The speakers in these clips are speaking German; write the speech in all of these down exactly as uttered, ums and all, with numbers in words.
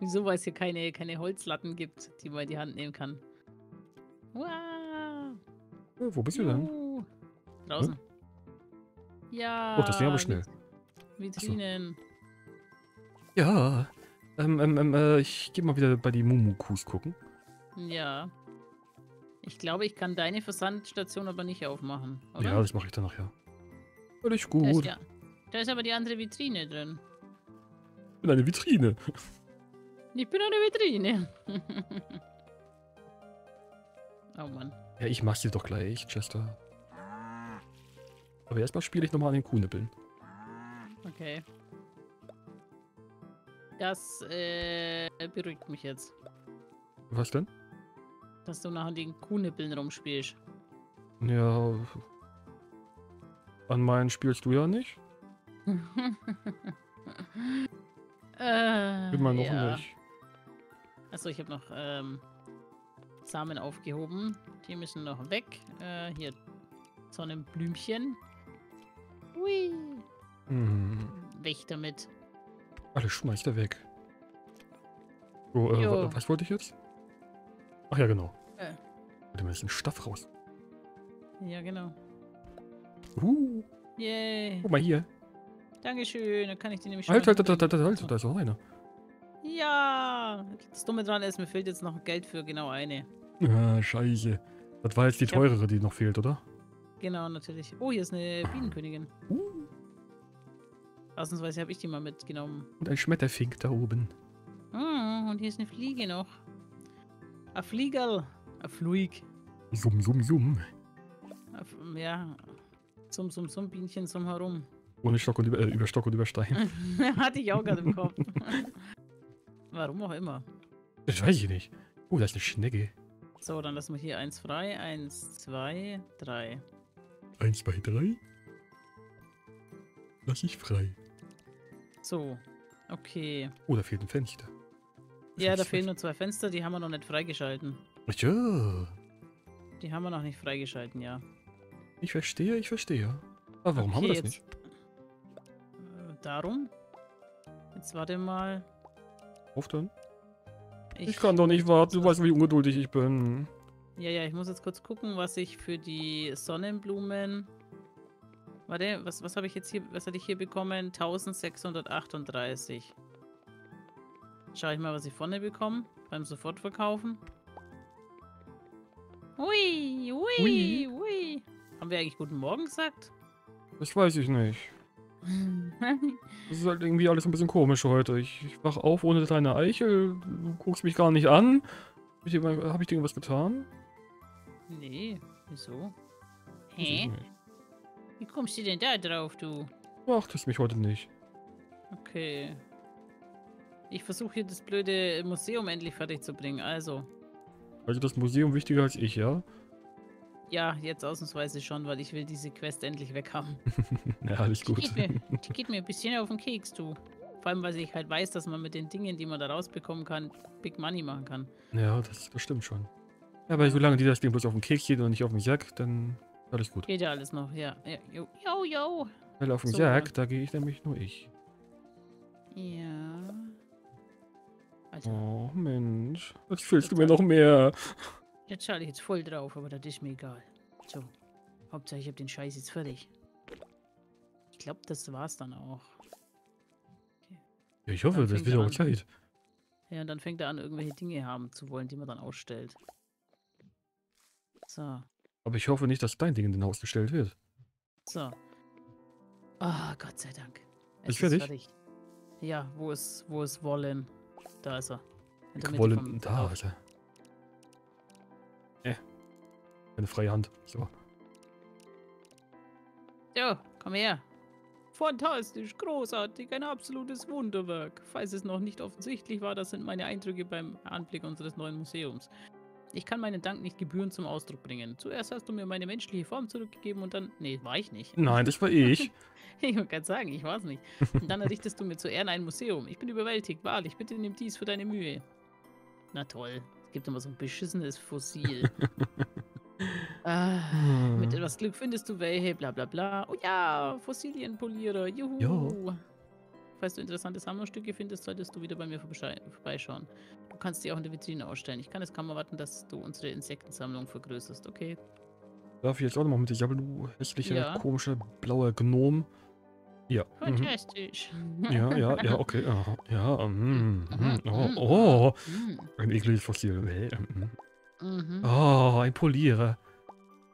Wieso, weil es hier keine, keine Holzlatten gibt, die man in die Hand nehmen kann. Wow. Oh, wo bist du denn? Draußen. Hm? Ja. Oh, das ging aber schnell. Vitrinen. Achso. Ja. Ähm, ähm, äh, ich gehe mal wieder bei die Mumukus gucken. Ja. Ich glaube, ich kann deine Versandstation aber nicht aufmachen, oder? Ja, das mache ich dann nachher. Ja. Völlig gut. Da ist, ja, da ist aber die andere Vitrine drin. Ich bin eine Vitrine. Ich bin eine Vitrine. Oh Mann. Ja, ich mach's dir doch gleich, Chester. Aber erstmal spiele ich nochmal an den Kuhnippeln. Okay. Das äh, beruhigt mich jetzt. Was denn? Dass du nachher den Kuhnippeln rumspielst. Ja. An meinen spielst du ja nicht. äh, Immer noch ja. nicht. Achso, ich habe noch ähm, Samen aufgehoben. Die müssen noch weg. Äh, hier Sonnenblümchen. Ui. Hm. Weg damit. Alles schmeißt er weg. So, äh, was wollte ich jetzt? Ach ja, genau. Äh. Warte mal, ist ein Staff raus. Ja, genau. Uh. Yay. Guck mal hier. Dankeschön, dann kann ich die nämlich schon... Halt, halt, halt, halt, halt, halt, da ist noch einer. Ja, das Dumme dran ist, mir fehlt jetzt noch Geld für genau eine. Ah, scheiße. Das war jetzt die teurere, die noch fehlt, oder? Genau, natürlich. Oh, hier ist eine Bienenkönigin. Uh. Ausnahmsweise habe ich die mal mitgenommen. Und ein Schmetterfink da oben. Ah, und hier ist eine Fliege noch. Ein Fliegerl. Ein Fluig. Summ, summ, summ. Ja. Summ, summ, summ, Bienchen, summ herum. Ohne Stock und über, äh, über Stock und über Stein. Hatte ich auch gerade im Kopf. Warum auch immer. Das weiß ich nicht. Oh, da ist eine Schnecke. So, dann lassen wir hier eins frei. Eins, zwei, drei. Eins, zwei, drei. Lass ich frei. So, okay. Oh, da fehlt ein Fenster. Das ja, da fehlen nur zwei Fenster, die haben wir noch nicht freigeschalten. Ach ja. Die haben wir noch nicht freigeschalten, ja. Ich verstehe, ich verstehe. Aber warum okay, haben wir das jetzt, nicht? Darum? Jetzt warte mal. Auf dann. Ich, ich kann doch nicht warten, du weißt, wie ungeduldig ich bin. Ja, ja, ich muss jetzt kurz gucken, was ich für die Sonnenblumen... Warte, was, was habe ich jetzt hier, was hatte ich hier bekommen? eintausendsechshundertachtunddreißig. Schau ich mal, was ich vorne bekomme, beim Sofortverkaufen. Ui, ui, ui, ui. Haben wir eigentlich guten Morgen gesagt? Das weiß ich nicht. Das ist halt irgendwie alles ein bisschen komisch heute. Ich, ich wach auf ohne deine Eichel, du guckst mich gar nicht an. Habe ich, hab ich dir irgendwas getan? Nee, wieso? Hä? Wie kommst du denn da drauf, du? Du achtest mich heute nicht. Okay. Ich versuche hier das blöde Museum endlich fertig zu bringen, also. Also das Museum wichtiger als ich, ja? Ja, jetzt ausnahmsweise schon, weil ich will diese Quest endlich weg haben. Ja, alles gut. Die geht, mir, die geht mir ein bisschen auf den Keks, du. Vor allem, weil ich halt weiß, dass man mit den Dingen, die man da rausbekommen kann, Big Money machen kann. Ja, das, das stimmt schon. Ja, aber solange die das Ding bloß auf den Keks geht und nicht auf den Sack, dann... Alles gut. Geht ja alles noch, ja. Jo, jo, jo. Weil auf den Berg, da gehe ich nämlich nur ich. Ja. Alter. Oh, Mensch. Jetzt fühlst du mir noch mehr. Jetzt schaue ich jetzt voll drauf, aber das ist mir egal. So. Hauptsache, ich habe den Scheiß jetzt fertig. Ich glaube, das war's dann auch. Okay. Ja, ich hoffe, das wird auch Zeit. Ja, und dann fängt er an, irgendwelche Dinge haben zu wollen, die man dann ausstellt. So. Aber ich hoffe nicht, dass dein Ding in den Haus gestellt wird. So. Ah, oh, Gott sei Dank. Es ist fertig? fertig. Ja, wo ist, wo ist Wollen? Da ist er. Wollen, da ist er. Äh. Eine freie Hand. So. Ja, komm her. Fantastisch, großartig, ein absolutes Wunderwerk. Falls es noch nicht offensichtlich war, das sind meine Eindrücke beim Anblick unseres neuen Museums. Ich kann meinen Dank nicht gebührend zum Ausdruck bringen. Zuerst hast du mir meine menschliche Form zurückgegeben und dann... Nee, war ich nicht. Nein, das war ich. Ich wollte gerade sagen, ich war es nicht. Und dann errichtest du mir zu Ehren ein Museum. Ich bin überwältigt, wahrlich. Bitte nimm dies für deine Mühe. Na toll. Es gibt immer so ein beschissenes Fossil. ah, hm. Mit etwas Glück findest du welche, bla bla bla. Oh ja, Fossilienpolierer, juhu. Jo. Falls du interessante Sammlungsstücke findest, solltest du wieder bei mir vorbeischauen. Du kannst die auch in der Vitrine ausstellen. Ich kann es kaum erwarten, dass du unsere Insektensammlung vergrößerst, okay? Darf ich jetzt auch nochmal mit dich, aber du hässlicher, ja. komischer, blauer Gnom. Ja. Fantastisch. Mhm. Ja, ja, ja, okay. Ja, ja mm, mm, oh, oh, ein ekliges Fossil. Oh, ein Polierer.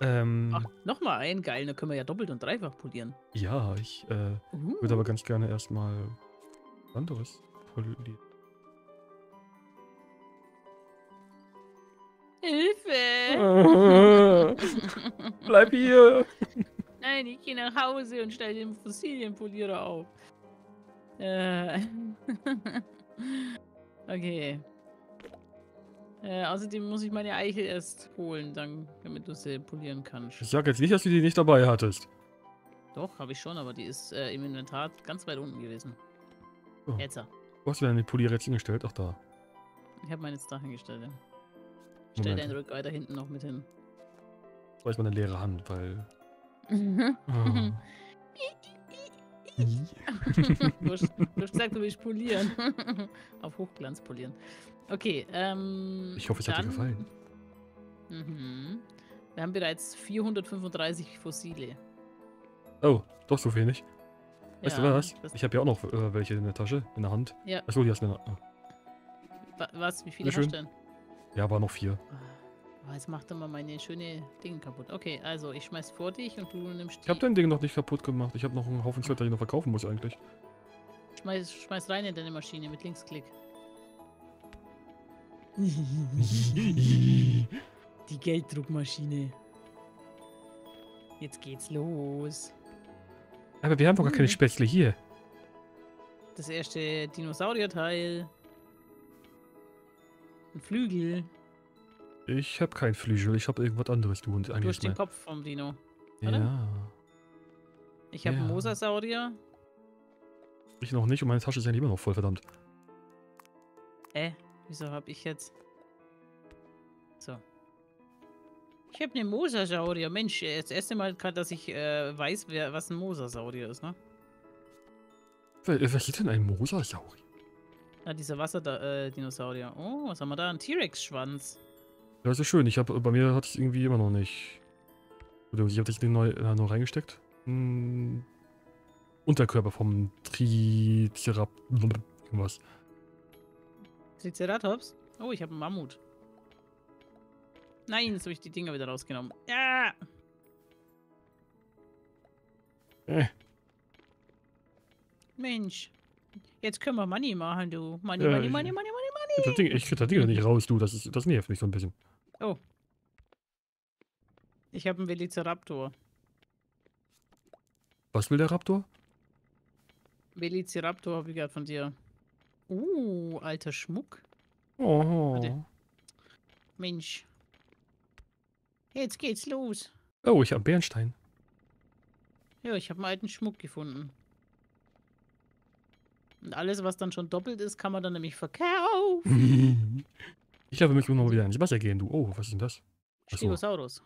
Ähm, Ach, nochmal ein, geil, dann können wir ja doppelt und dreifach polieren. Ja, ich äh, mhm. würde aber ganz gerne erstmal anderes polieren. Hilfe! Bleib hier! Nein, ich gehe nach Hause und stelle den Fossilienpolierer auf. Äh. Okay. Äh, außerdem muss ich meine Eichel erst holen, dann, damit du sie polieren kannst. Ich sag jetzt nicht, dass du die nicht dabei hattest. Doch, habe ich schon, aber die ist äh, im Inventar ganz weit unten gewesen. Oh. Jetzt. Wo hast du denn die Polierer jetzt hingestellt? Ach, da. Ich habe meine jetzt da hingestellt, ja. Stell deinen Rückgrat da hinten noch mit hin. Da ist meine leere Hand, weil... oh. du, hast, du hast gesagt, du willst polieren. Auf Hochglanz polieren. Okay, ähm... ich hoffe, es hat dir gefallen. Mhm. Wir haben bereits vierhundertfünfunddreißig Fossile. Oh, doch so wenig. Weißt ja, du was? Ich habe ja auch noch äh, welche in der Tasche, in der Hand. Ja. Achso, die hast du in der Hand. Oh. Was? Wie viele hast du denn? Ja, aber noch vier. Oh, jetzt macht er mal meine schöne Dinge kaputt. Okay, also ich schmeiß vor dich und du nimmst die... Ich hab dein Ding noch nicht kaputt gemacht. Ich habe noch einen Haufen Zeug, den ich noch verkaufen muss eigentlich. Schmeiß, schmeiß rein in deine Maschine mit Linksklick. Die Gelddruckmaschine. Jetzt geht's los. Aber wir haben doch gar keine Spätzle hier. Das erste Dinosaurierteil. Ein Flügel. Ich habe keinen Flügel, ich habe irgendwas anderes. Du und eigentlich den Kopf vom Dino. Oder? Ja. Ich habe ja. einen Mosasaurier. Ich noch nicht und meine Tasche ist ja immer noch voll, verdammt. Äh? Wieso hab ich jetzt... So. Ich habe einen Mosasaurier. Mensch, das erste Mal gerade, dass ich äh, weiß, wer, was ein Mosasaurier ist, ne? Was ist denn ein Mosasaurier? Ah, dieser Wasserdinosaurier. Äh, oh, was haben wir da? Ein T-Rex-Schwanz. Ja, ist ja schön. Ich habe bei mir hatte ich es irgendwie immer noch nicht. Ich habe den neu, äh, neu reingesteckt. Hm. Unterkörper vom Triceratops. Irgendwas. Triceratops? Oh, ich habe einen Mammut. Nein, jetzt habe ich die Dinger wieder rausgenommen. Ja! Äh. Mensch. Jetzt können wir Money machen, du. Money, ja, Money, Money, Money, Money, Money. Ding, ich krieg das Ding nicht raus, du. Das, ist, das nervt mich so ein bisschen. Oh. Ich habe einen Velociraptor. Was will der Raptor? Velociraptor habe ich gerade von dir. Uh, alter Schmuck. Oh. Warte. Mensch. Jetzt geht's los. Oh, ich habe Bernstein. Ja, ich habe einen alten Schmuck gefunden. Und alles, was dann schon doppelt ist, kann man dann nämlich verkaufen. Ich glaube, wir müssen mal wieder ins Wasser gehen, du. Oh, was ist denn das? Stegosaurus.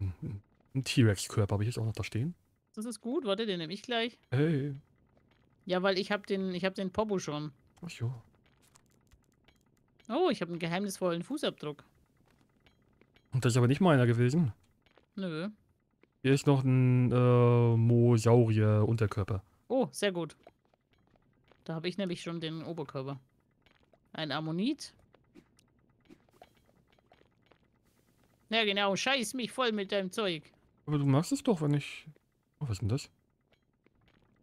Ein T-Rex-Körper habe ich jetzt auch noch da stehen. Das ist gut, warte, den nehme ich gleich. Hey. Ja, weil ich habe den, ich habe den Popo schon. Ach jo. Oh, ich habe einen geheimnisvollen Fußabdruck. Und das ist aber nicht meiner gewesen. Nö. Hier ist noch ein äh, Mosaurier-Unterkörper. Oh, sehr gut. Da habe ich nämlich schon den Oberkörper. Ein Ammonit. Ja genau, scheiß mich voll mit deinem Zeug. Aber du machst es doch, wenn ich... Oh, was ist denn das?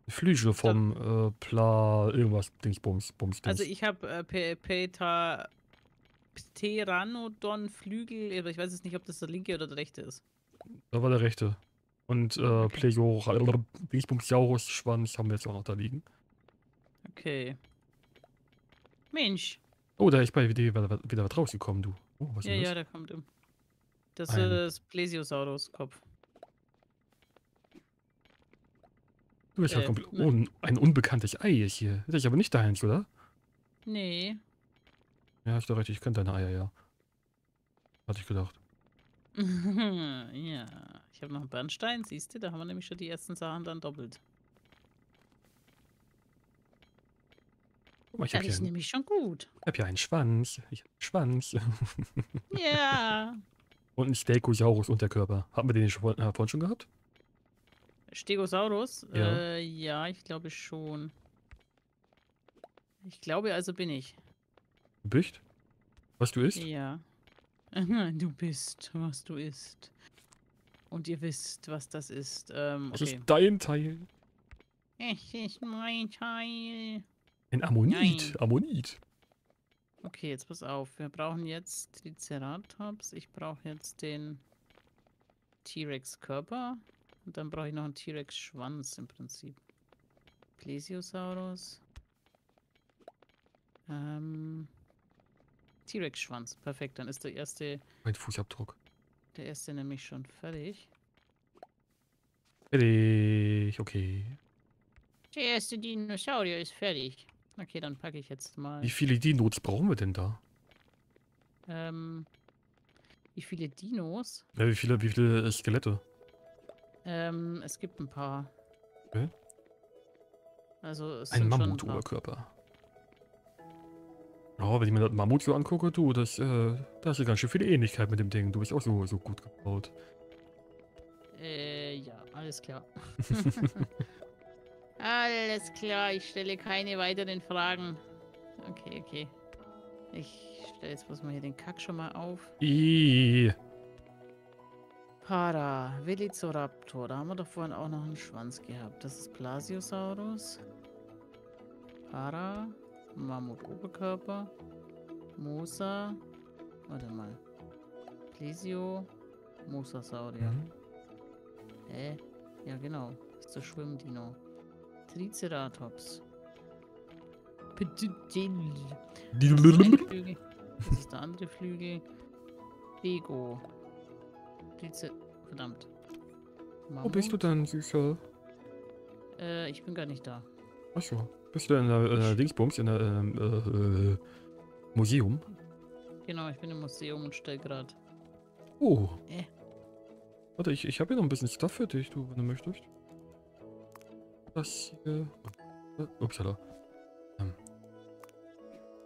Flügel vom äh, Pla... irgendwas, Dings, Bums, Bums, Dings. Also ich habe äh, Peter... Pteranodon Flügel, aber ich weiß jetzt nicht, ob das der linke oder der rechte ist. Da war der rechte. Und äh, Plesiosaurus Schwanz haben wir jetzt auch noch da liegen. Okay. Mensch. Oh, da ist bei wieder, wieder was rausgekommen, du. Oh, was ist ja, das? Ja, da kommt im. Das Ein. ist das Plesiosaurus-Kopf. Du bist äh, halt komplett. Ne. Un ein unbekanntes Ei ist hier. Das ist aber nicht deins, oder? Nee. Ja, hast du recht, ich kenne deine Eier, ja. Hatte ich gedacht. Ja. Ich habe noch einen Bernstein, siehst du? Da haben wir nämlich schon die ersten Sachen dann doppelt. Oh, ich das ist einen, nämlich schon gut. Ich habe ja einen Schwanz. Ich habe einen Schwanz. Ja. Und einen Stegosaurus-Unterkörper. Haben wir den vorhin schon gehabt? Stegosaurus? Ja, äh, ja ich glaube schon. Ich glaube, also bin ich. Du bist? Was du isst? Ja. Du bist, was du isst. Und ihr wisst, was das ist. Ähm, okay. Das ist dein Teil. Es ist mein Teil. Ein Ammonit. Nein. Ammonit. Okay, jetzt pass auf. Wir brauchen jetzt Triceratops. Ich brauche jetzt den T-Rex-Körper. Und dann brauche ich noch einen T-Rex-Schwanz im Prinzip. Plesiosaurus. Ähm, T-Rex-Schwanz. Perfekt, dann ist der erste... Mein Fußabdruck. Der erste nämlich schon fertig. Fertig, okay. Der erste Dinosaurier ist fertig. Okay, dann packe ich jetzt mal... Wie viele Dinos brauchen wir denn da? Ähm, wie viele Dinos? Ja, wie viele, wie viele Skelette? Ähm, es gibt ein paar. Okay. Also, es ein Mammut-Oberkörper. Oh, wenn ich mir das Mammut so angucke, du, das, äh, da hast du ganz schön viel Ähnlichkeit mit dem Ding. Du bist auch so, so gut gebaut. Äh, ja, alles klar. Alles klar, ich stelle keine weiteren Fragen. Okay, okay. Ich stelle jetzt bloß mal hier den Kack schon mal auf. Iiii. Para, Velociraptor, da haben wir doch vorhin auch noch einen Schwanz gehabt. Das ist Plesiosaurus. Para, Mammut-Oberkörper. Mosa, warte mal. Plesio, Mosasaurier. Mhm. Hä? Ja genau, das ist der Schwimmdino. Triceratops. Das ist der andere Flügel. Ego. Verdammt. Mammut. Wo bist du denn, Süßer? Äh, ich bin gar nicht da. Achso. Bist du in der äh, Dingsbums, in der äh, äh, Museum? Genau, ich bin im Museum und stell gerade. Oh. Äh. Warte, ich, ich habe hier noch ein bisschen Stuff für dich, du, wenn du möchtest. Das hier. Äh, upsala. Ähm.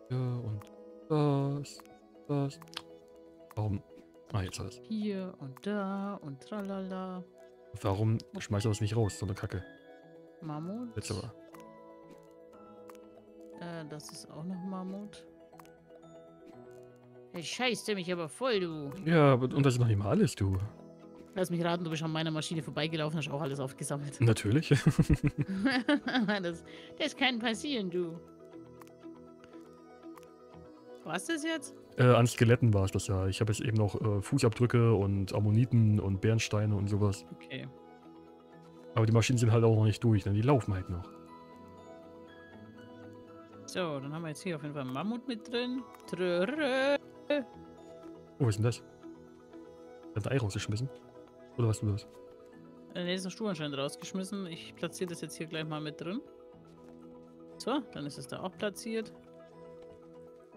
Ja, und das. Das. Warum? Ah, jetzt alles. Hier und da und tralala. Warum schmeißt du das nicht raus? So eine Kacke. Mammut. Jetzt aber. Äh, das ist auch noch Mammut. Hey, scheißt der mich aber voll, du. Ja, und das ist noch nicht mal alles, du. Lass mich raten, du bist an meiner Maschine vorbeigelaufen, hast auch alles aufgesammelt. Natürlich. das, das kann passieren, du. Was ist das jetzt? Äh, an Skeletten war es das ja. Ich habe jetzt eben noch äh, Fußabdrücke und Ammoniten und Bernsteine und sowas. Okay. Aber die Maschinen sind halt auch noch nicht durch, ne? Die laufen halt noch. So, dann haben wir jetzt hier auf jeden Fall einen Mammut mit drin. Trö oh, was ist denn das? Hat ein Ei rausgeschmissen? Oder was du das? Äh, ne, ist ein Stuhl anscheinend rausgeschmissen. Ich platziere das jetzt hier gleich mal mit drin. So, dann ist es da auch platziert.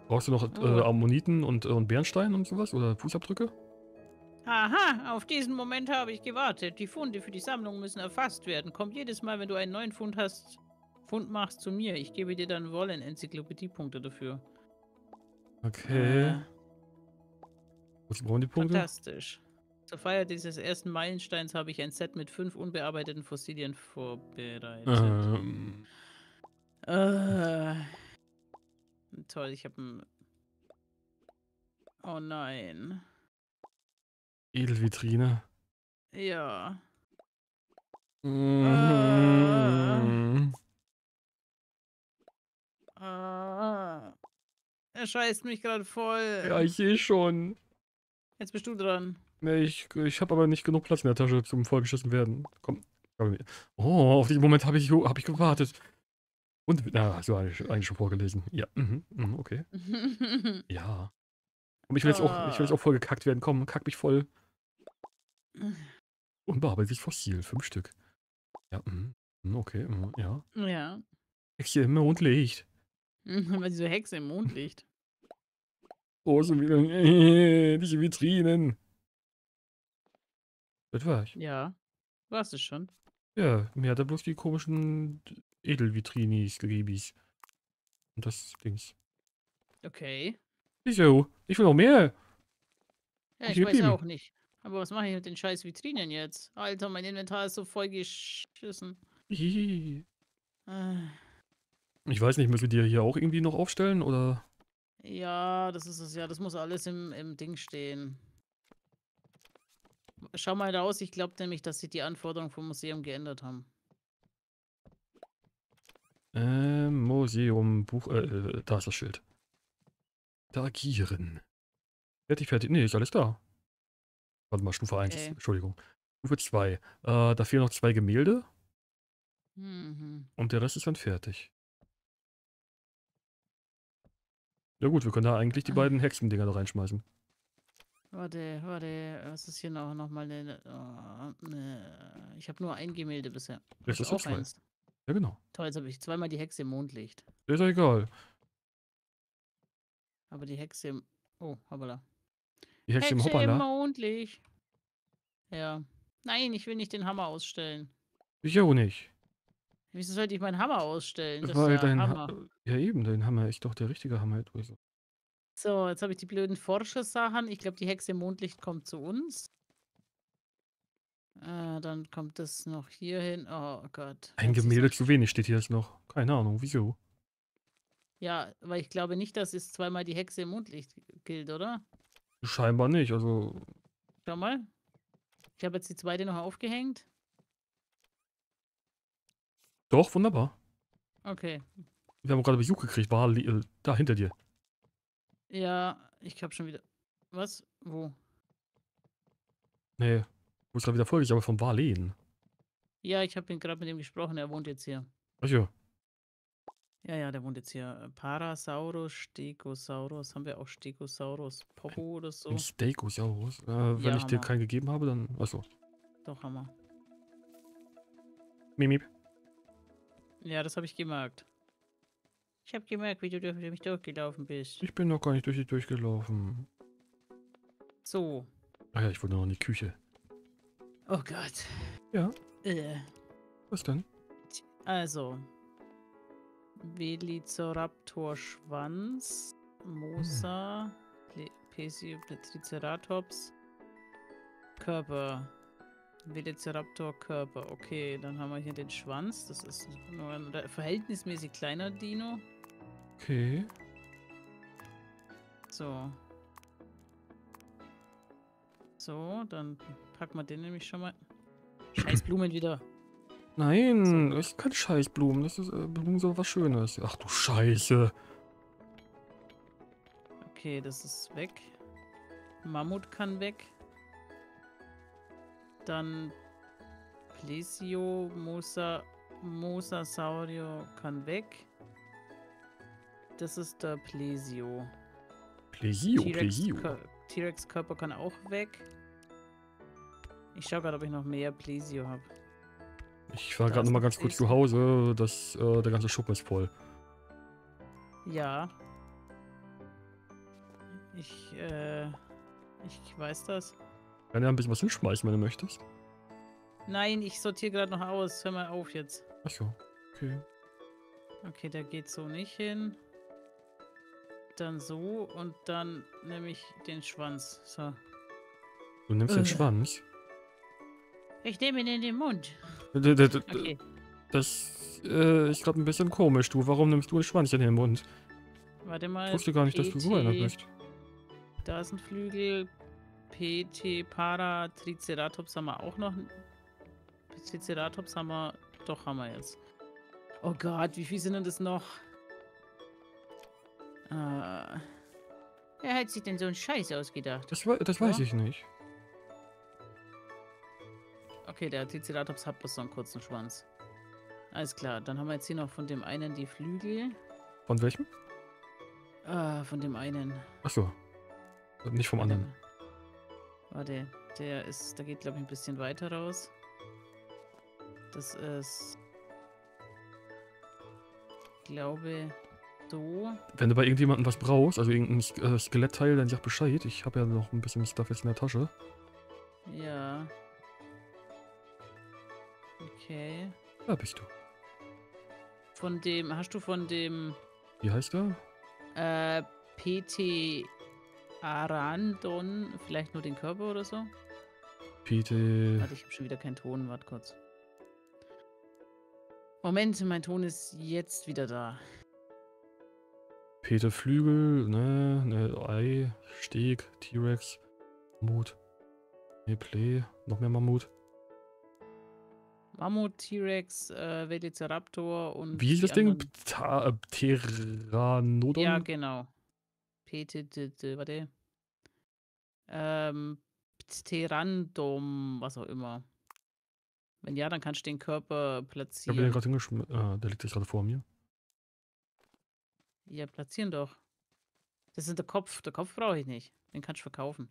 Brauchst du noch oh. äh, Ammoniten und, äh, und Bernstein und sowas? Oder Fußabdrücke? Aha, auf diesen Moment habe ich gewartet. Die Funde für die Sammlung müssen erfasst werden. Komm jedes Mal, wenn du einen neuen Fund hast, Fund machst zu mir. Ich gebe dir dann Wollen-Enzyklopädie-Punkte dafür. Okay. Äh, Was brauchen die Punkte? Fantastisch. Zur Feier dieses ersten Meilensteins habe ich ein Set mit fünf unbearbeiteten Fossilien vorbereitet. Ähm. Äh. Toll, ich habe ein... Oh nein. Edelvitrine. Ja. Mhm. Äh. Äh. Er scheißt mich gerade voll. Ja, ich sehe schon. Jetzt bist du dran. Nee, ich, ich habe aber nicht genug Platz in der Tasche zum vollgeschissen werden. Komm. Oh, auf diesen Moment habe ich, hab ich gewartet. Und, na, so habe ich eigentlich schon vorgelesen. Ja, mhm, mhm, okay. Ja. Und ich will, jetzt auch, ich will jetzt auch voll gekackt werden. Komm, kack mich voll. Unbearbeitet Fossil, fünf Stück. Ja, mhm, okay, mhm, ja. Ja. Hexe im Mondlicht. Weil so Hexe im Mondlicht. Oh, so wieder äh, diese Vitrinen. Das war ich. Ja, warst du schon. Ja, mir hat er bloß die komischen... Edelvitrinis, Gegibis. Und das Dings. Okay. Wieso? Ich will noch mehr. Ja, ich, ich weiß auch nicht. Aber was mache ich mit den scheiß Vitrinen jetzt? Alter, mein Inventar ist so voll geschissen. Hihi. Äh. Ich weiß nicht, müssen wir die hier auch irgendwie noch aufstellen, oder? Ja, das ist es ja. Das muss alles im, im Ding stehen. Schau mal da aus. Ich glaube nämlich, dass sie die Anforderungen vom Museum geändert haben. Ähm, Museum, Buch, äh, da ist das Schild. Interagieren. Fertig, fertig. Nee, ist alles da. Warte mal, Stufe eins. Okay. Entschuldigung. Stufe zwei. Äh, da fehlen noch zwei Gemälde. Mhm. Und der Rest ist dann fertig. Ja gut, wir können da eigentlich die beiden Hexendinger da reinschmeißen. Warte, warte, was ist hier noch, noch mal eine, oh, ne, ich habe nur ein Gemälde bisher. Das ist auch zwei. Eins. Ja, genau. Toll, jetzt habe ich zweimal die Hexe im Mondlicht. Ist ja egal. Aber die Hexe im... Oh, hoppala. Die Hexe, Hexe im Hoppala? Im Mondlicht. Ja. Nein, ich will nicht den Hammer ausstellen. Ich auch nicht. Wieso sollte ich meinen Hammer ausstellen? Das Weil ist ja dein Hammer. Ha ja eben, dein Hammer ist doch der richtige Hammer. So, jetzt habe ich die blöden Forschersachen. Ich glaube, die Hexe im Mondlicht kommt zu uns. Äh, dann kommt das noch hier hin. Oh Gott. Ein Gemälde zu wenig steht hier jetzt noch. Keine Ahnung, wieso? Ja, weil ich glaube nicht, dass es zweimal die Hexe im Mondlicht gilt, oder? Scheinbar nicht, also... Schau mal. Ich habe jetzt die zweite noch aufgehängt. Doch, wunderbar. Okay. Wir haben gerade Besuch gekriegt, war äh, da hinter dir. Ja, ich hab schon wieder... Was? Wo? Nee, wo ist gerade wieder folglich, aber von Barleen. Ja, ich habe ihn gerade mit ihm gesprochen, er wohnt jetzt hier. Ach ja. Ja, ja, der wohnt jetzt hier. Parasaurus, Stegosaurus, haben wir auch Stegosaurus, Popo oder so? Ein Stegosaurus? Äh, wenn ja, ich dir keinen gegeben habe, dann... Achso. Doch, haben wir. Mimip. Ja, das habe ich gemerkt. Ich habe gemerkt, wie du durch mich durchgelaufen bist. Ich bin noch gar nicht durch dich durchgelaufen. So. Ach ja, ich wollte noch in die Küche. Oh Gott. Ja. Äh. Was denn? Also. Velociraptor-Schwanz. Mosa. Hm. Plesiosaurus. Körper. Velociraptor-Körper. Okay, dann haben wir hier den Schwanz. Das ist nur ein verhältnismäßig kleiner Dino. Okay. So. So, dann packen wir den nämlich schon mal. Scheiß Blumen wieder. Nein, so. Das ist keine Scheißblumen. Das ist äh, Blumen so was Schönes. Ach du Scheiße. Okay, das ist weg. Mammut kann weg. Dann Plesio, Mosa, Mosasaurier kann weg. Das ist der Plesio. Plesio, Plesio. T-Rex Körper kann auch weg. Ich schau gerade, ob ich noch mehr Plesio habe. Ich war gerade nochmal ganz kurz zu Hause, dass äh, der ganze Schuppen ist voll. Ja. Ich, äh, ich weiß das. Ich kann ja ein bisschen was hinschmeißen, wenn du möchtest. Nein, ich sortiere gerade noch aus. Hör mal auf jetzt. Achso, okay. Okay, der geht so nicht hin. Dann so und dann nehme ich den Schwanz. So. Du nimmst äh. den Schwanz? Ich nehme ihn in den Mund. D -d -d -d okay. Das äh, ist gerade ein bisschen komisch, du. Warum nimmst du den Schwanz in den Mund? Warte mal. Ich wusste gar nicht, dass du so einer bist. Da ist ein Flügel. P T, Para, Triceratops haben wir auch noch. Triceratops haben wir. Doch, haben wir jetzt. Oh Gott, wie viel sind denn das noch? Äh, wer hat sich denn so einen Scheiß ausgedacht? Das, we das ja? weiß ich nicht. Okay, der Triceratops hat bloß so einen kurzen Schwanz. Alles klar, dann haben wir jetzt hier noch von dem einen die Flügel. Von welchem? Äh, von dem einen. Achso. Nicht vom anderen. Ja. Warte, oh, der ist, da geht glaube ich ein bisschen weiter raus. Das ist, glaube so. Wenn du bei irgendjemandem was brauchst, also irgendein äh, Skelettteil, dann sag Bescheid. Ich habe ja noch ein bisschen Stuff jetzt in der Tasche. Ja. Okay. Da bist du. Von dem, hast du von dem Wie heißt er? Äh, Pteranodon, vielleicht nur den Körper oder so? Pete. Warte, ich habe schon wieder keinen Ton, warte kurz. Moment, mein Ton ist jetzt wieder da. Peter Flügel, ne, ne, Ei, Steg, T-Rex, Mammut, ne, Play, noch mehr Mammut. Mammut, T-Rex, äh, Velociraptor und... Wie ist das Ding? Pteranodon? Ja, genau. Pete, warte. Ähm, Pterandom, was auch immer. Wenn ja, dann kannst du den Körper platzieren. Ich hab den gerade hingeschmissen. Ah, der liegt jetzt gerade vor mir. Ja, platzieren doch. Das ist der Kopf. Der Kopf brauche ich nicht. Den kannst du verkaufen.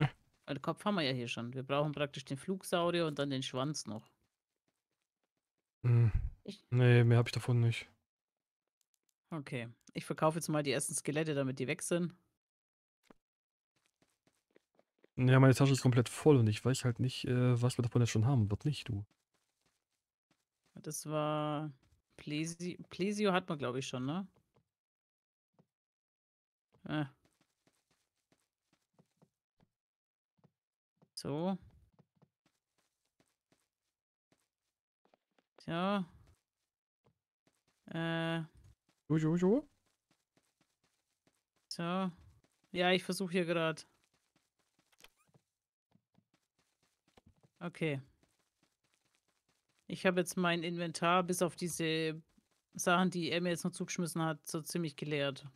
Hm. Weil den Kopf haben wir ja hier schon. Wir brauchen praktisch den Flugsaurier und dann den Schwanz noch. Hm. Nee, mehr habe ich davon nicht. Okay. Ich verkaufe jetzt mal die ersten Skelette, damit die weg sind. Ja, meine Tasche ist komplett voll und ich weiß halt nicht, äh, was wir davon jetzt schon haben. Wird nicht, du. Das war... Plesio, Plesio hat man, glaube ich, schon, ne? Ah. So. Tja. Äh. Jo, jo, jo. So. Ja, ich versuche hier gerade. Okay. Ich habe jetzt mein Inventar bis auf diese Sachen, die er mir jetzt noch zugeschmissen hat, so ziemlich geleert.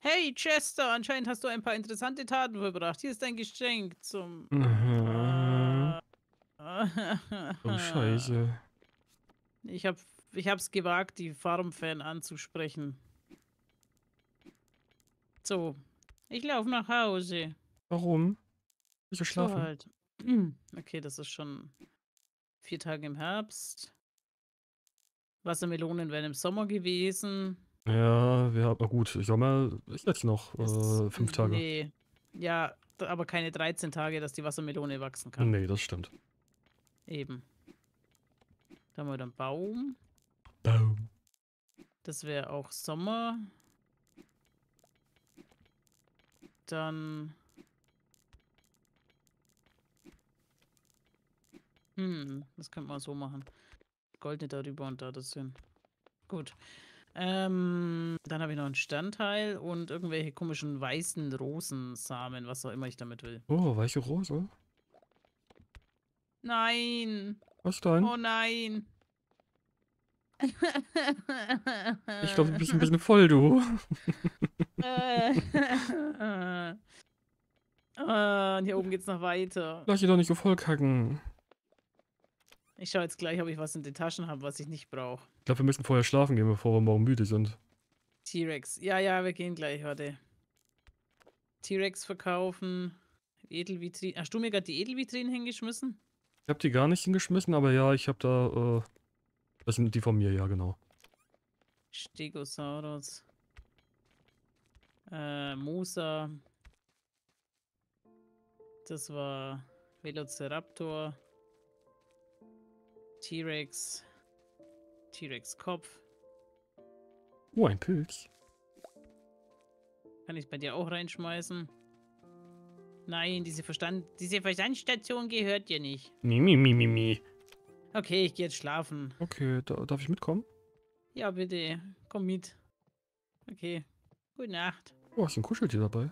Hey, Chester, anscheinend hast du ein paar interessante Taten vollbracht. Hier ist dein Geschenk zum... Mhm. Oh, Scheiße. Ich hab, ich hab's gewagt, die Farm-Fan anzusprechen. So. Ich laufe nach Hause. Warum? Ich schlafe so halt. Okay, das ist schon vier Tage im Herbst. Wassermelonen wären im Sommer gewesen. Ja, wir haben, gut, ich sag mal, ich jetzt noch äh, fünf Tage. Nee, ja, aber keine dreizehn Tage, dass die Wassermelone wachsen kann. Nee, das stimmt. Eben. Da haben wir dann Baum. Baum. Das wäre auch Sommer. Dann... Hm, das könnte man so machen. Gold nicht darüber und da das hin. Gut. Ähm, dann habe ich noch einen Standteil und irgendwelche komischen weißen Rosensamen, was auch immer ich damit will. Oh, weiche Rose? Nein! Was denn? Oh nein! Ich glaube, du bist ein bisschen voll, du. äh, und hier oben geht's noch weiter. Lass dich doch nicht so voll kacken. Ich schaue jetzt gleich, ob ich was in den Taschen habe, was ich nicht brauche. Ich glaube, wir müssen vorher schlafen gehen, bevor wir morgen müde sind. T-Rex. Ja, ja, wir gehen gleich, warte. T-Rex verkaufen. Edelvitrine. Hast du mir gerade die Edelvitrine hingeschmissen? Ich habe die gar nicht hingeschmissen, aber ja, ich habe da, äh... das sind die von mir, ja, genau. Stegosaurus. Äh, Mosa. Das war Velociraptor. T-Rex. T-Rex-Kopf. Oh, ein Pilz. Kann ich bei dir auch reinschmeißen? Nein, diese Verstand... Diese Versandstation gehört dir nicht. Mimi, mi, mi, mi. Okay, ich gehe jetzt schlafen. Okay, da, darf ich mitkommen? Ja, bitte. Komm mit. Okay. Gute Nacht. Oh, hast du ein Kuscheltier dabei?